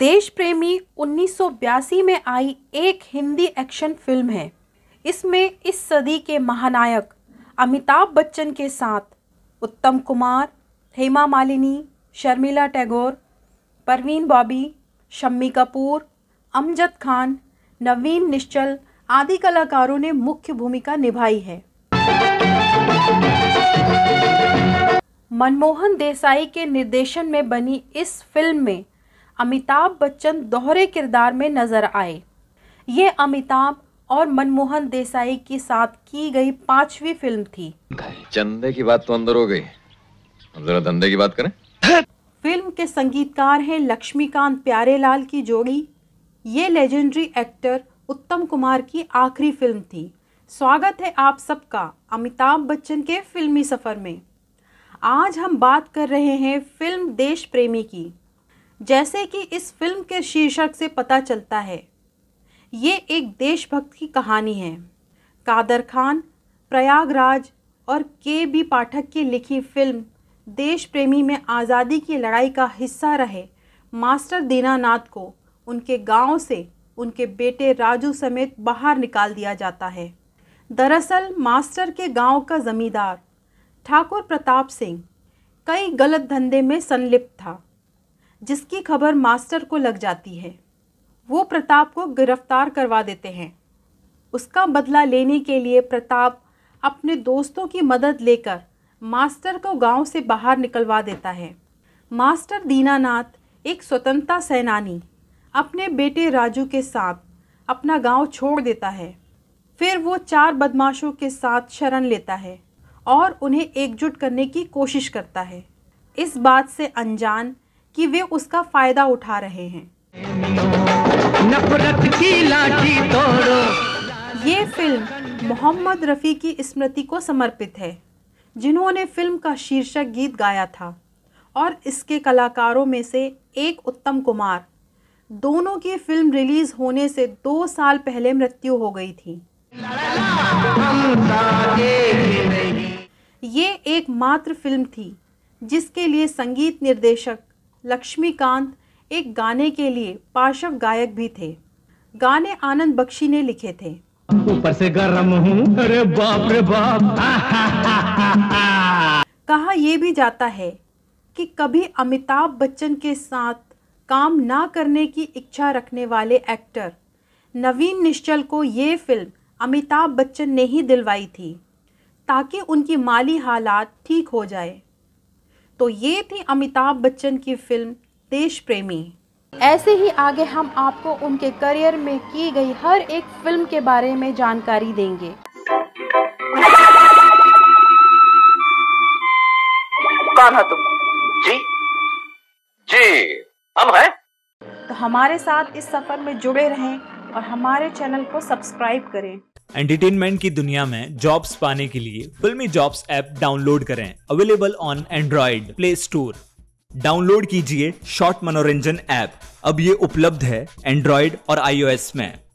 देश प्रेमी 1982 में आई एक हिंदी एक्शन फिल्म है। इसमें इस सदी के महानायक अमिताभ बच्चन के साथ उत्तम कुमार, हेमा मालिनी, शर्मिला टैगोर, परवीन बॉबी, शम्मी कपूर, अमजद खान, नवीन निश्चल आदि कलाकारों ने मुख्य भूमिका निभाई है। मनमोहन देसाई के निर्देशन में बनी इस फिल्म में अमिताभ बच्चन दोहरे किरदार में नजर आए। ये अमिताभ और मनमोहन देसाई के साथ की गई 5वीं फिल्म थी। चंदे की बात तो अंदर हो गई, अब जरा धंधे की बात करें। फिल्म के संगीतकार हैं लक्ष्मीकांत प्यारेलाल की जोड़ी। ये लेजेंडरी एक्टर उत्तम कुमार की आखिरी फिल्म थी। स्वागत है आप सबका अमिताभ बच्चन के फिल्मी सफ़र में। आज हम बात कर रहे हैं फिल्म देश प्रेमी की। जैसे कि इस फिल्म के शीर्षक से पता चलता है, ये एक देशभक्त की कहानी है। कादर खान, प्रयागराज और के.बी. पाठक की लिखी फिल्म देश प्रेमी में आज़ादी की लड़ाई का हिस्सा रहे मास्टर दीनानाथ को उनके गांव से उनके बेटे राजू समेत बाहर निकाल दिया जाता है। दरअसल मास्टर के गांव का ज़मींदार ठाकुर प्रताप सिंह कई गलत धंधे में संलिप्त था, जिसकी खबर मास्टर को लग जाती है। वो प्रताप को गिरफ्तार करवा देते हैं। उसका बदला लेने के लिए प्रताप अपने दोस्तों की मदद लेकर मास्टर को गांव से बाहर निकलवा देता है। मास्टर दीनानाथ एक स्वतंत्रता सेनानी अपने बेटे राजू के साथ अपना गांव छोड़ देता है। फिर वो 4 बदमाशों के साथ शरण लेता है और उन्हें एकजुट करने की कोशिश करता है, इस बात से अनजान कि वे उसका फ़ायदा उठा रहे हैं। नफरत की लाठी तोड़ो। ये फिल्म मोहम्मद रफी की स्मृति को समर्पित है, जिन्होंने फिल्म का शीर्षक गीत गाया था, और इसके कलाकारों में से एक उत्तम कुमार। दोनों की फिल्म रिलीज़ होने से 2 साल पहले मृत्यु हो गई थी। ये एकमात्र फिल्म थी जिसके लिए संगीत निर्देशक लक्ष्मीकांत एक गाने के लिए पार्श्व गायक भी थे। गाने आनंद बख्शी ने लिखे थे। ऊपर से गरम हूं, अरे बाप रे बाप। कहा यह भी जाता है कि कभी अमिताभ बच्चन के साथ काम ना करने की इच्छा रखने वाले एक्टर नवीन निश्चल को ये फिल्म अमिताभ बच्चन ने ही दिलवाई थी, ताकि उनकी माली हालात ठीक हो जाए। तो ये थी अमिताभ बच्चन की फिल्म देश प्रेमी। ऐसे ही आगे हम आपको उनके करियर में की गई हर एक फिल्म के बारे में जानकारी देंगे। कौन हो तुम? जी जी हम हैं। तो हमारे साथ इस सफर में जुड़े रहें और हमारे चैनल को सब्सक्राइब करें। एंटरटेनमेंट की दुनिया में जॉब्स पाने के लिए फिल्मी जॉब्स ऐप डाउनलोड करें। Available on Android play store. Download कीजिए शॉर्ट मनोरंजन ऐप। अब ये उपलब्ध है एंड्रॉइड और iOS में।